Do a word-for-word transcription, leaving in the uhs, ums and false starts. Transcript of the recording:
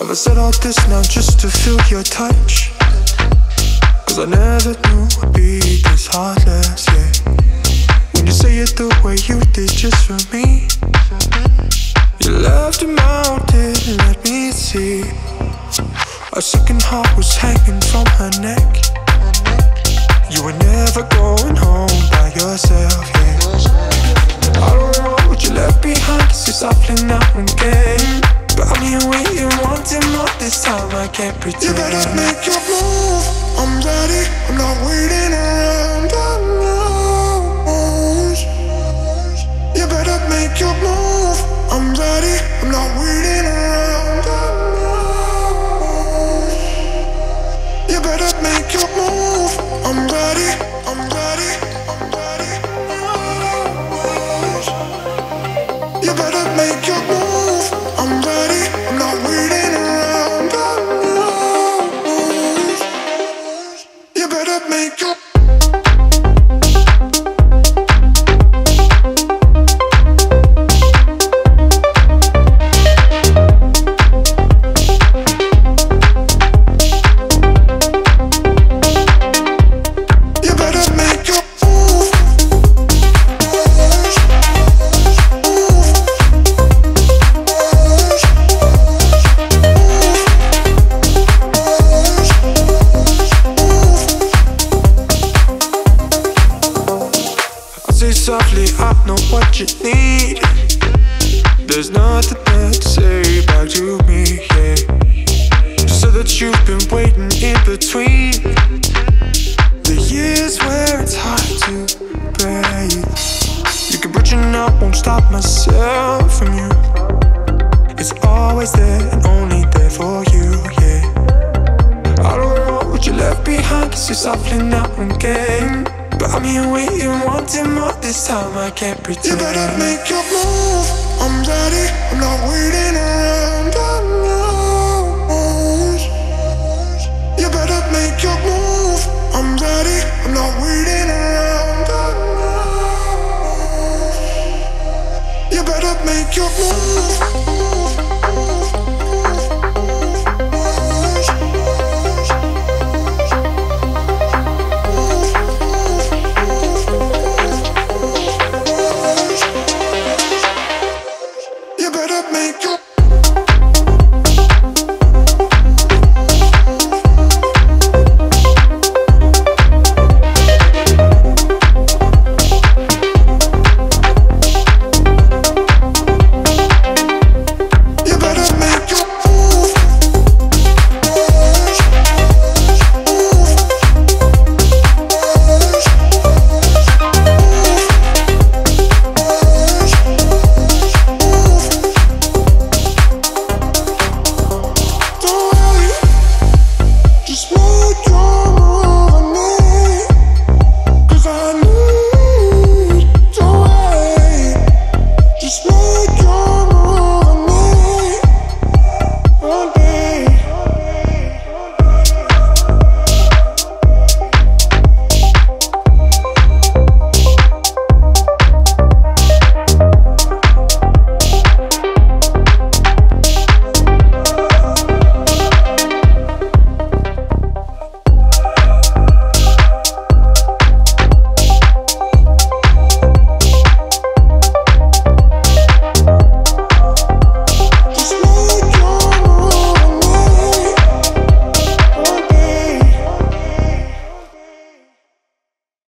Have I said all this now just to feel your touch? Cause I never knew I'd be this heartless, yeah. When you say it the way you did just for me, you left him out, didn't let me see. A second heart was hanging from her neck. You were never going home by yourself, yeah. I don't know what you left behind, cause you're softening now again. But I'm here waiting, wanting more this time, I can't pretend. You better make your move, I'm ready, I'm not waiting around, I know. You better make your move, I'm ready, I'm not waiting around, I know. You better make your move, I'm ready, I'm ready, I'm ready, I know. You better make your move. Softly, I know what you need. There's nothing there to say back to me, yeah. So that you've been waiting in between the years where it's hard to breathe. You can reach and I won't stop myself from you. It's always there and only there for you, yeah. I don't know what you left behind, cause you're softening out again. But I'm here waiting, wanting more this time, I can't pretend. You better make your move, I'm ready, I'm